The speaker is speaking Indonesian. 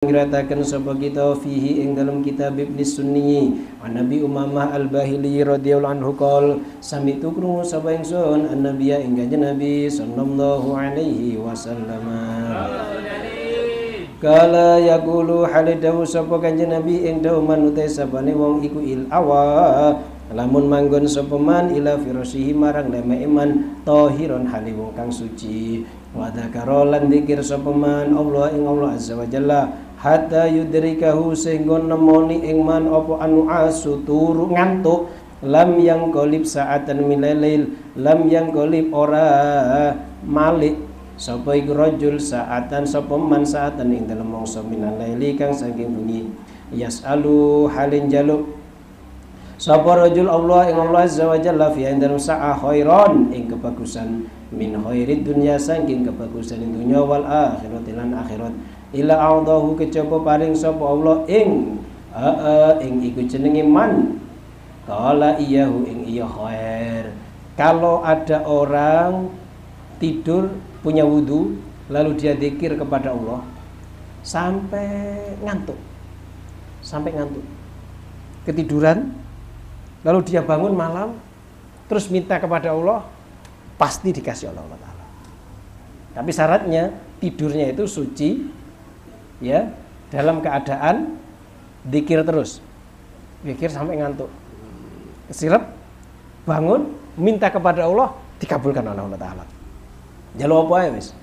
Ngratakan sapa kita fihi ing dalam kitab Ibnu Sunni an Nabi Umamah Al-Bahili radhiyallahu anhu qol sami tukrungu sapa ingsun an Nabiya ing kanjeng Nabi sallallahu alaihi wasallam kala yaqulu halidawu sapa kanjeng Nabi ing dauman uta sabane wong iku il awa lamun manggon sapa man ila firasihi marang leme iman tahiron hali wong kang suci wa dzakara lan dzikir sapa man Allah ing Allah azza wa jalla hatta yudrikahu sehingga nemoni ingman opo anu asu turu ngantuk lam yang kolib saatan minalail lam yang kolib ora malik sapa iku rajul saatan sapa man saatan ing dalem mangsa minalaili kang saking bengi yasalu halin jaluk sapa rajul Allah ing Allah azza wa jalla fi ing dalem sa'a khairon ing kebagusan min khairid dunya saking kebagusan dunya wal akhirat lan akhirat ila audahu kecoba paring sapa Allah ing iku jenenge man kala iyahu ing iya khair. Kalau ada orang tidur punya wudu lalu dia zikir kepada Allah sampai ngantuk ketiduran lalu dia bangun malam terus minta kepada Allah pasti dikasih Allah taala. Tapi syaratnya tidurnya itu suci ya, dalam keadaan zikir terus. Zikir sampai ngantuk. Kesirep, bangun, minta kepada Allah, dikabulkan oleh Allah Ta'ala. Jalu apa ya, wis?